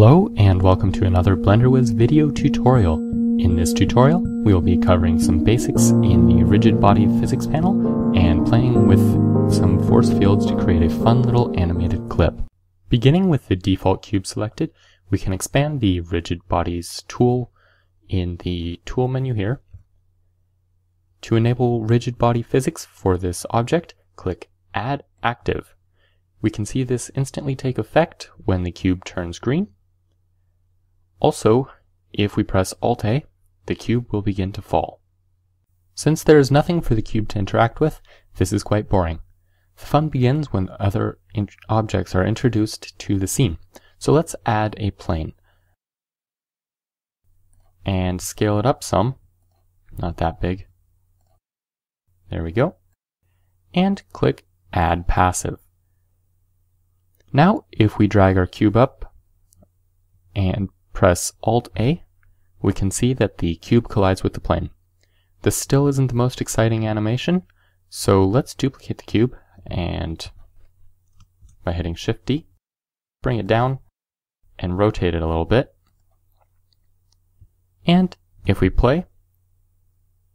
Hello and welcome to another BlenderWiz video tutorial. In this tutorial, we will be covering some basics in the Rigid Body Physics panel and playing with some force fields to create a fun little animated clip. Beginning with the default cube selected, we can expand the Rigid Bodies tool in the tool menu here. To enable Rigid Body Physics for this object, click Add Active. We can see this instantly take effect when the cube turns green. Also, if we press Alt-A, the cube will begin to fall. Since there is nothing for the cube to interact with, this is quite boring. The fun begins when other objects are introduced to the scene. So let's add a plane and scale it up some, not that big. There we go. And click Add Passive. Now, if we drag our cube up and press Alt-A, we can see that the cube collides with the plane. This still isn't the most exciting animation, so let's duplicate the cube and by hitting Shift-D, bring it down and rotate it a little bit. And if we play,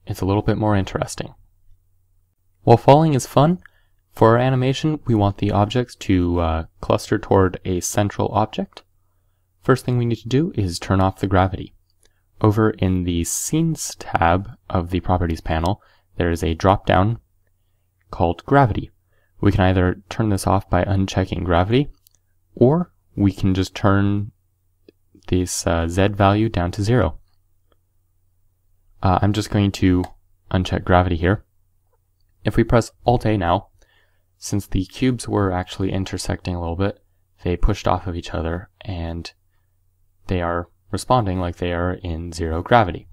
it's a little bit more interesting. While falling is fun, for our animation, we want the objects to cluster toward a central object. First thing we need to do is turn off the gravity. Over in the Scenes tab of the Properties panel, there is a drop-down called Gravity. We can either turn this off by unchecking gravity, or we can just turn this Z value down to 0. I'm just going to uncheck gravity here. If we press Alt-A now, since the cubes were actually intersecting a little bit, they pushed off of each other and they are responding like they are in 0 gravity.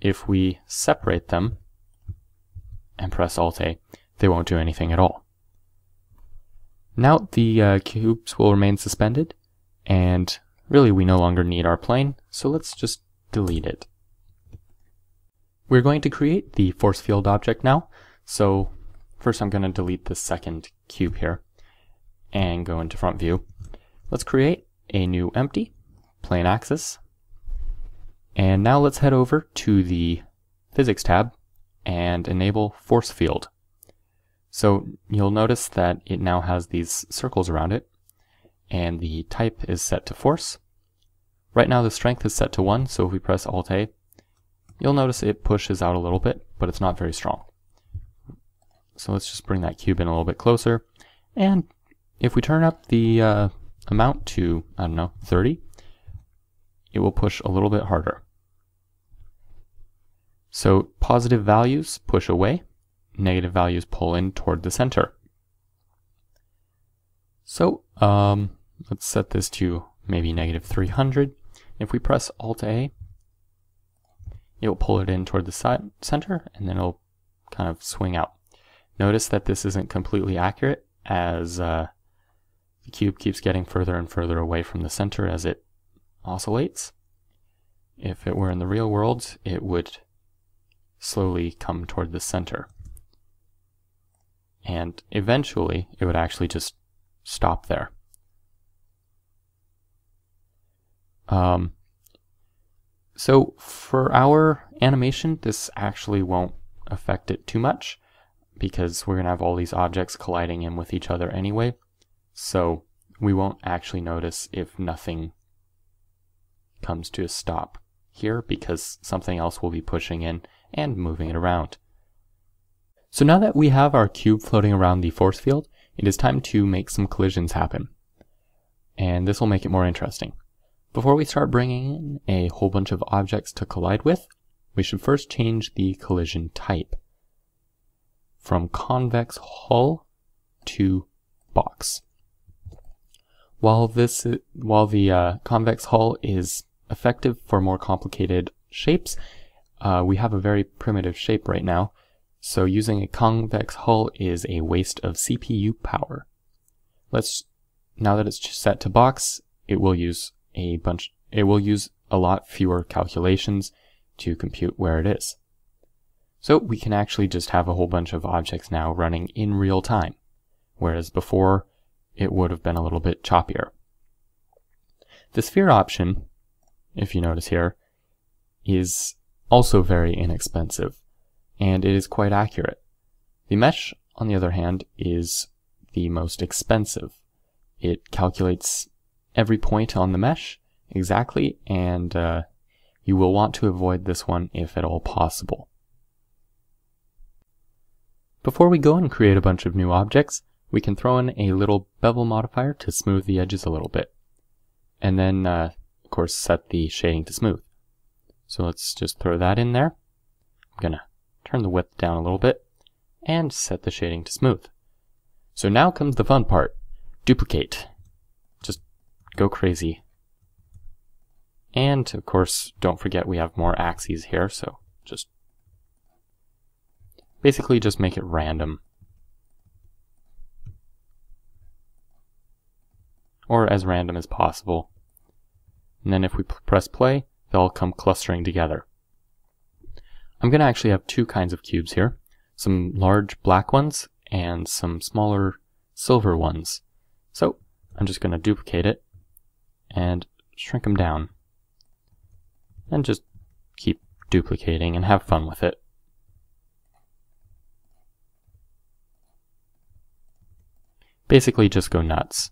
If we separate them and press Alt-A, they won't do anything at all. Now the cubes will remain suspended, and really we no longer need our plane, so let's just delete it. We're going to create the force field object now, so first I'm going to delete the second cube here and go into front view. Let's create a new empty plane axis. And now let's head over to the physics tab and enable force field. So you'll notice that it now has these circles around it and the type is set to force. Right now the strength is set to 1, so if we press Alt-A, you'll notice it pushes out a little bit, but it's not very strong. So let's just bring that cube in a little bit closer. And if we turn up the amount to, I don't know, 30, it will push a little bit harder. So positive values push away, negative values pull in toward the center. So let's set this to maybe negative 300. If we press Alt-A, it will pull it in toward the center, and then it'll kind of swing out. Notice that this isn't completely accurate, as the cube keeps getting further and further away from the center as it oscillates. If it were in the real world, it would slowly come toward the center. And eventually, it would actually just stop there. So for our animation, this actually won't affect it too much, because we're going to have all these objects colliding in with each other anyway, so we won't actually notice if nothing comes to a stop here, because something else will be pushing in and moving it around. So now that we have our cube floating around the force field, it is time to make some collisions happen. And this will make it more interesting. Before we start bringing in a whole bunch of objects to collide with, we should first change the collision type from convex hull to box. While the convex hull is effective for more complicated shapes, we have a very primitive shape right now, so using a convex hull is a waste of CPU power. Now that it's set to box, it will use a lot fewer calculations to compute where it is. So we can actually just have a whole bunch of objects now running in real time, whereas before it would have been a little bit choppier. The sphere option, if you notice here, is also very inexpensive, and it is quite accurate. The mesh, on the other hand, is the most expensive. It calculates every point on the mesh exactly, and you will want to avoid this one if at all possible. Before we go and create a bunch of new objects, we can throw in a little bevel modifier to smooth the edges a little bit. And then, of course, set the shading to smooth. So let's just throw that in there. I'm gonna turn the width down a little bit and set the shading to smooth. So now comes the fun part. Duplicate. Just go crazy. And, of course, don't forget we have more axes here, so just basically just make it random. Or as random as possible. And then if we press play, they'll all come clustering together. I'm going to actually have two kinds of cubes here. Some large black ones and some smaller silver ones. So I'm just going to duplicate it and shrink them down. And just keep duplicating and have fun with it. Basically just go nuts.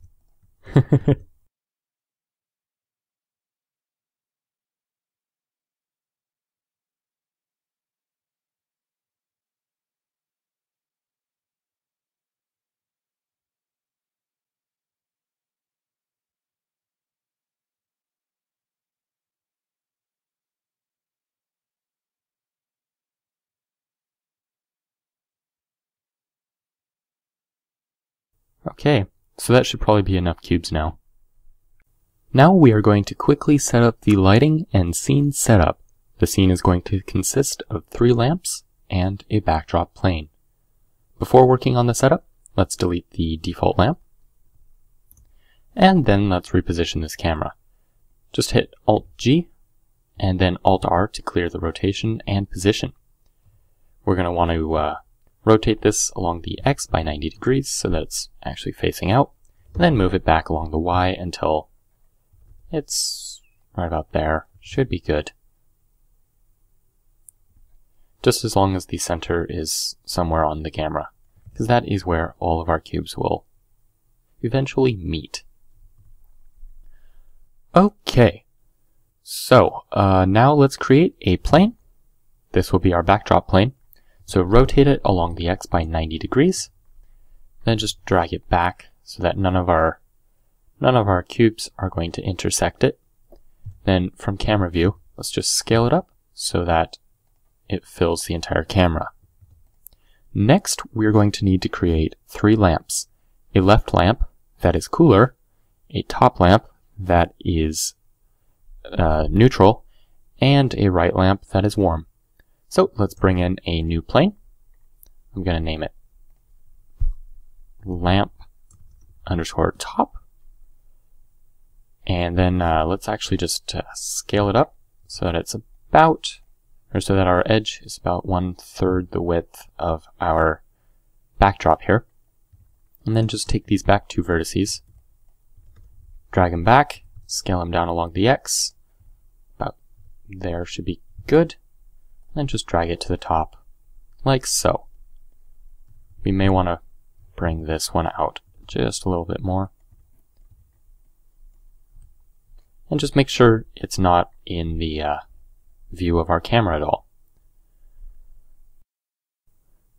Okay, so that should probably be enough cubes now. Now we are going to quickly set up the lighting and scene setup. The scene is going to consist of 3 lamps and a backdrop plane. Before working on the setup, let's delete the default lamp. And then let's reposition this camera. Just hit Alt-G and then Alt-R to clear the rotation and position. We're going to want to rotate this along the X by 90 degrees so that it's actually facing out, and then move it back along the Y until it's right about there. Should be good. Just as long as the center is somewhere on the camera, because that is where all of our cubes will eventually meet. Okay, so now let's create a plane. This will be our backdrop plane. So rotate it along the X by 90 degrees, then just drag it back so that none of our cubes are going to intersect it. Then from camera view, let's just scale it up so that it fills the entire camera. Next, we're going to need to create 3 lamps. A left lamp that is cooler, a top lamp that is neutral, and a right lamp that is warm. So let's bring in a new plane. I'm going to name it lamp_top. And then let's actually just scale it up so that it's about, or so that our edge is about 1/3 the width of our backdrop here. And then just take these back 2 vertices, drag them back, scale them down along the X. About there should be good. And just drag it to the top, like so. We may want to bring this one out just a little bit more. And just make sure it's not in the view of our camera at all.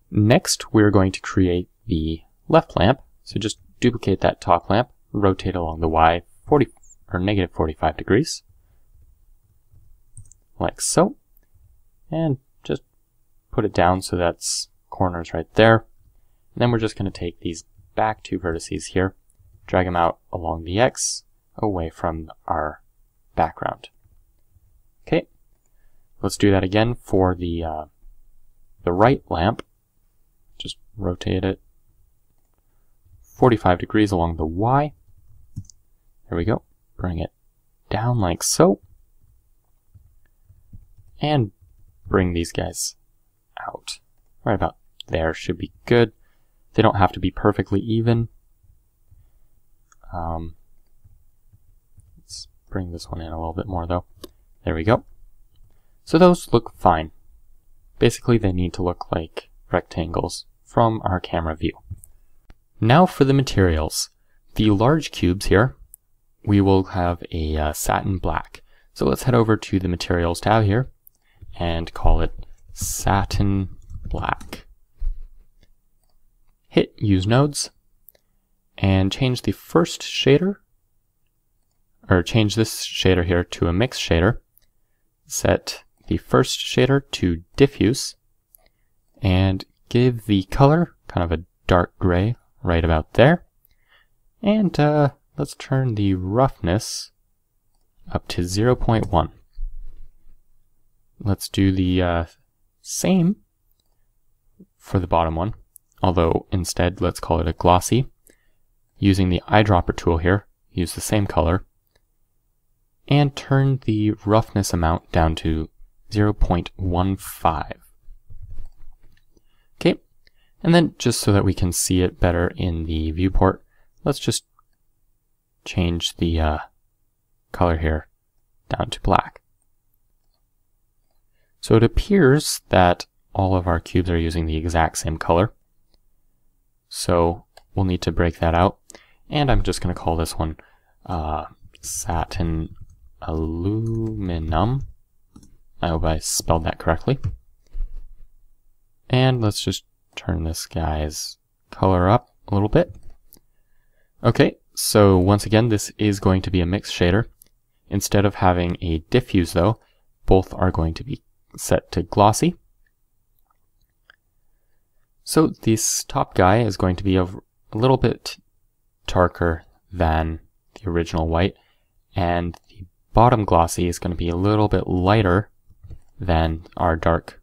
Next, we're going to create the left lamp. So just duplicate that top lamp, rotate along the Y -45 degrees, like so. And just put it down so that's corners right there. And then we're just going to take these back 2 vertices here, drag them out along the X, away from our background. Okay, let's do that again for the right lamp. Just rotate it 45 degrees along the Y. There we go. Bring it down like so. And bring these guys out. Right about there should be good. They don't have to be perfectly even. Let's bring this one in a little bit more though. There we go. So those look fine. Basically they need to look like rectangles from our camera view. Now for the materials. The large cubes here, we will have a satin black. So let's head over to the materials tab here and call it satin black. Hit use nodes and change the first shader, or change this shader here to a mix shader. Set the first shader to diffuse and give the color kind of a dark gray right about there. And let's turn the roughness up to 0.1. Let's do the same for the bottom one, although instead let's call it a glossy. Using the eyedropper tool here, use the same color, and turn the roughness amount down to 0.15. Okay, and then just so that we can see it better in the viewport, let's just change the color here down to black. So it appears that all of our cubes are using the exact same color. So we'll need to break that out. And I'm just going to call this one satin aluminum. I hope I spelled that correctly. And let's just turn this guy's color up a little bit. Okay, so once again, this is going to be a mix shader. Instead of having a diffuse though, both are going to be set to glossy. So this top guy is going to be a little bit darker than the original white, and the bottom glossy is going to be a little bit lighter than our dark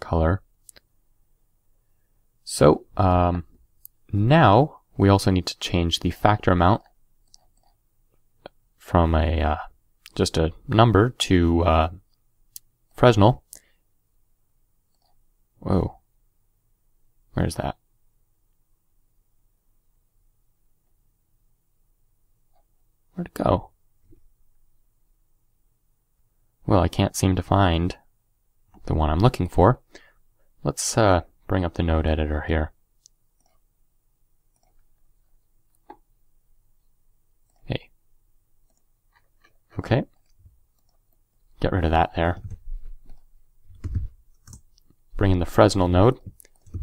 color. So now we also need to change the factor amount from a just a number to Fresnel. Whoa, where's that? Where'd it go? Well, I can't seem to find the one I'm looking for. Let's bring up the node editor here. Hey. Okay. Get rid of that there. Bring in the Fresnel node.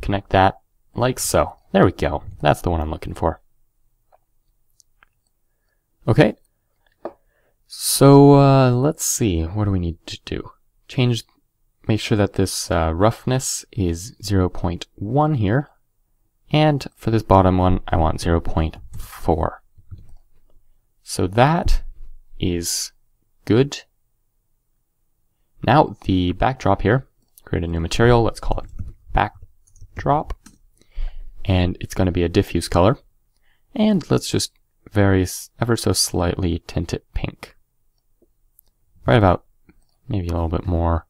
Connect that like so. There we go. That's the one I'm looking for. Okay, so let's see, what do we need to do? Change, make sure that this roughness is 0.1 here, and for this bottom one I want 0.4. So that is good. Now the backdrop here, create a new material, let's call it backdrop, and it's going to be a diffuse color, and let's just ever so slightly tint it pink. Right about, maybe a little bit more.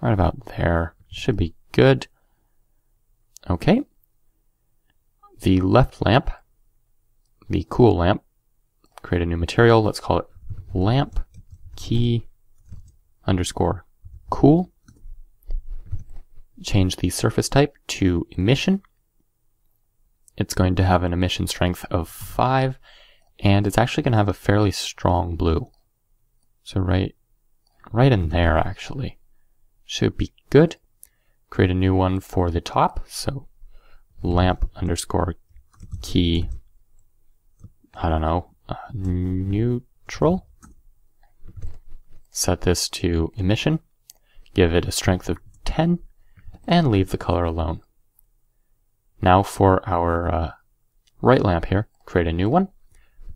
Right about there. Should be good. Okay. The left lamp, the cool lamp, create a new material. Let's call it lamp key underscore cool. Change the surface type to emission. It's going to have an emission strength of 5, and it's actually going to have a fairly strong blue. So right in there actually. Should be good. Create a new one for the top, so lamp underscore key, I don't know, neutral. Set this to emission, give it a strength of 10, and leave the color alone. Now for our right lamp here, create a new one,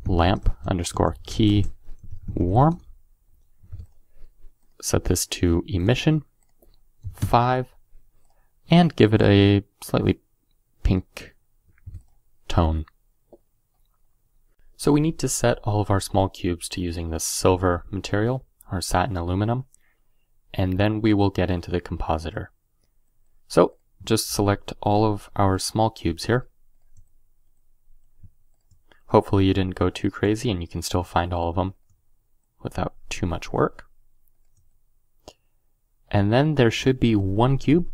lamp underscore key warm. Set this to emission 5 and give it a slightly pink tone. So we need to set all of our small cubes to using this silver material, or satin aluminum, and then we will get into the compositor. So just select all of our small cubes here. Hopefully you didn't go too crazy and you can still find all of them without too much work. And then there should be one cube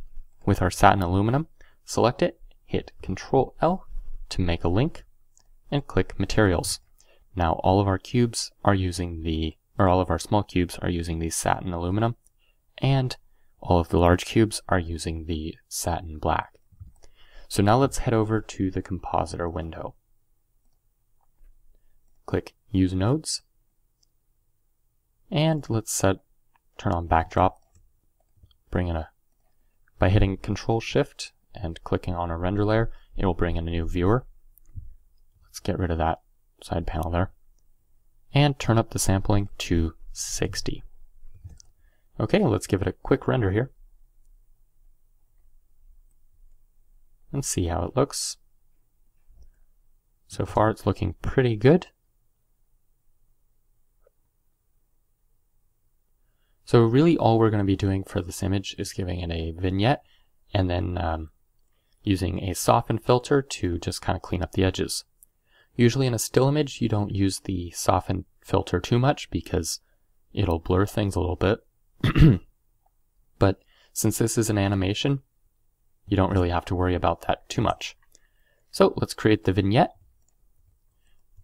with our satin aluminum. Select it, hit Ctrl L to make a link, and click Materials. Now all of our cubes are using the, or all of our small cubes are using the satin aluminum, and all of the large cubes are using the satin black. So now let's head over to the compositor window. Click Use Nodes, and let's turn on backdrop. Bring in a, by hitting Control Shift and clicking on a render layer, it will bring in a new viewer. Let's get rid of that side panel there, and turn up the sampling to 60. Okay, let's give it a quick render here and see how it looks. So far it's looking pretty good. So really all we're going to be doing for this image is giving it a vignette and then using a soften filter to just kind of clean up the edges. Usually in a still image you don't use the soften filter too much because it'll blur things a little bit. But since this is an animation, you don't really have to worry about that too much. So let's create the vignette.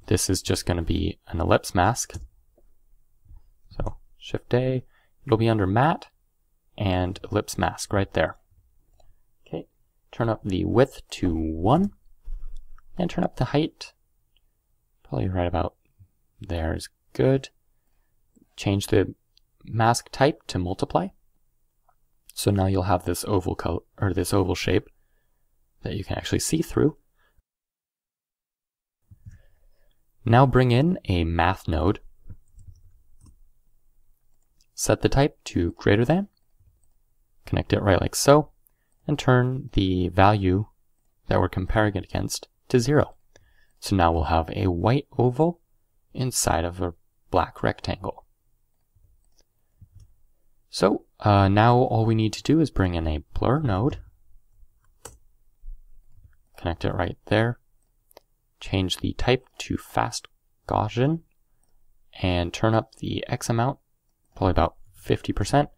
This is just going to be an ellipse mask. So Shift-A, it'll be under Matte and Ellipse Mask right there. Okay, turn up the width to 1 and turn up the height. Probably right about there is good. Change the mask type to multiply. So now you'll have this oval color, or this oval shape that you can actually see through. Now bring in a math node. Set the type to greater than. Connect it right like so, and turn the value that we're comparing it against to 0. So now we'll have a white oval inside of a black rectangle. So now all we need to do is bring in a blur node, connect it right there, change the type to fast Gaussian, and turn up the X amount, probably about 50%,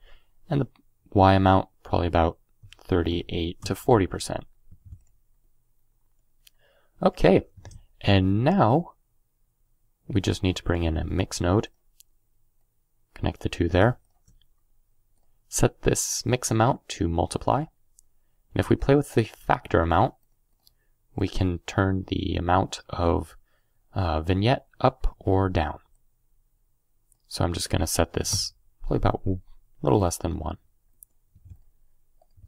and the Y amount, probably about 38 to 40%. Okay, and now we just need to bring in a mix node, connect the two there. Set this mix amount to multiply, and if we play with the factor amount, we can turn the amount of vignette up or down. So I'm just going to set this probably about a little less than 1.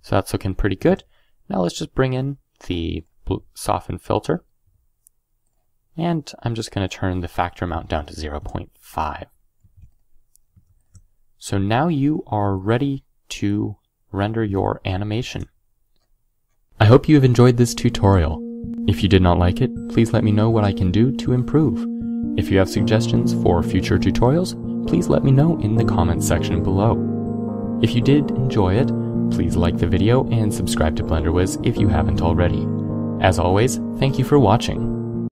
So that's looking pretty good. Now let's just bring in the soften filter, and I'm just going to turn the factor amount down to 0.5. So now you are ready to render your animation. I hope you have enjoyed this tutorial. If you did not like it, please let me know what I can do to improve. If you have suggestions for future tutorials, please let me know in the comments section below. If you did enjoy it, please like the video and subscribe to BlenderWiz if you haven't already. As always, thank you for watching.